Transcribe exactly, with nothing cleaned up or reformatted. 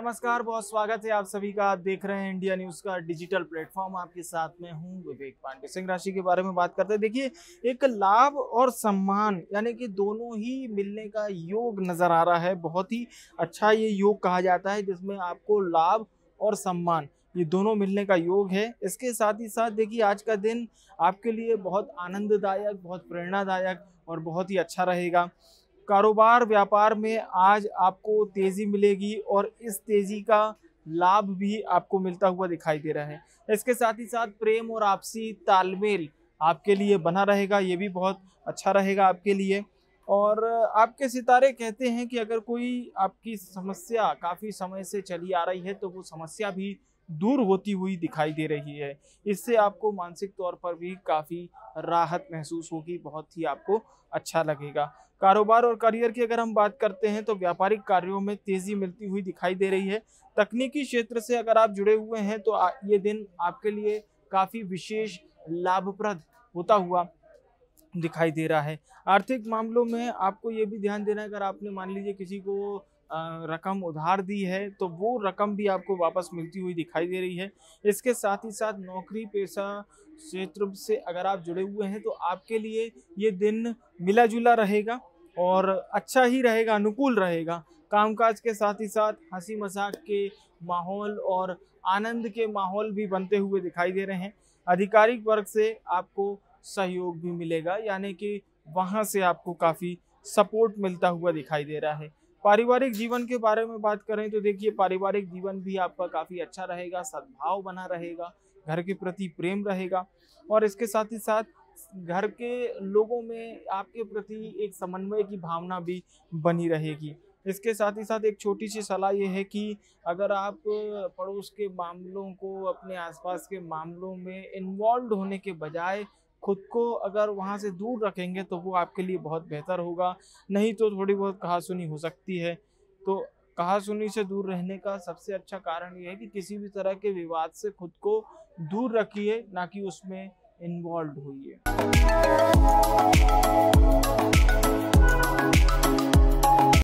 नमस्कार, बहुत स्वागत है आप सभी का। आप देख रहे हैं इंडिया न्यूज़ का डिजिटल प्लेटफॉर्म। आपके साथ में हूं विवेक पांडे सिंह। राशि के बारे में बात करते हैं। देखिए, एक लाभ और सम्मान यानी कि दोनों ही मिलने का योग नज़र आ रहा है। बहुत ही अच्छा ये योग कहा जाता है जिसमें आपको लाभ और सम्मान ये दोनों मिलने का योग है। इसके साथ ही साथ देखिए, आज का दिन आपके लिए बहुत आनंददायक, बहुत प्रेरणादायक और बहुत ही अच्छा रहेगा। कारोबार व्यापार में आज आपको तेज़ी मिलेगी और इस तेज़ी का लाभ भी आपको मिलता हुआ दिखाई दे रहा है। इसके साथ ही साथ प्रेम और आपसी तालमेल आपके लिए बना रहेगा, ये भी बहुत अच्छा रहेगा आपके लिए। और आपके सितारे कहते हैं कि अगर कोई आपकी समस्या काफ़ी समय से चली आ रही है तो वो समस्या भी दूर होती हुई दिखाई दे रही है। इससे आपको मानसिक तौर पर भी काफ़ी राहत महसूस होगी, बहुत ही आपको अच्छा लगेगा। कारोबार और करियर की अगर हम बात करते हैं तो व्यापारिक कार्यों में तेज़ी मिलती हुई दिखाई दे रही है। तकनीकी क्षेत्र से अगर आप जुड़े हुए हैं तो ये दिन आपके लिए काफ़ी विशेष लाभप्रद होता हुआ दिखाई दे रहा है। आर्थिक मामलों में आपको ये भी ध्यान देना है, अगर आपने मान लीजिए किसी को रकम उधार दी है तो वो रकम भी आपको वापस मिलती हुई दिखाई दे रही है। इसके साथ ही साथ नौकरी पेशा क्षेत्र से अगर आप जुड़े हुए हैं तो आपके लिए ये दिन मिला जुला रहेगा और अच्छा ही रहेगा, अनुकूल रहेगा। कामकाज के साथ ही साथ हंसी मजाक के माहौल और आनंद के माहौल भी बनते हुए दिखाई दे रहे हैं। आधिकारिक वर्ग से आपको सहयोग भी मिलेगा, यानी कि वहाँ से आपको काफ़ी सपोर्ट मिलता हुआ दिखाई दे रहा है। पारिवारिक जीवन के बारे में बात करें तो देखिए, पारिवारिक जीवन भी आपका काफ़ी अच्छा रहेगा। सद्भाव बना रहेगा, घर के प्रति प्रेम रहेगा और इसके साथ ही साथ घर के लोगों में आपके प्रति एक समन्वय की भावना भी बनी रहेगी। इसके साथ ही साथ एक छोटी सी सलाह ये है कि अगर आप पड़ोस के मामलों को, अपने आसपास के मामलों में इन्वॉल्व होने के बजाय खुद को अगर वहाँ से दूर रखेंगे तो वो आपके लिए बहुत बेहतर होगा। नहीं तो थोड़ी बहुत कहासुनी हो सकती है, तो कहासुनी से दूर रहने का सबसे अच्छा कारण ये है कि किसी भी तरह के विवाद से खुद को दूर रखिए, ना कि उसमें इन्वॉल्व होइए।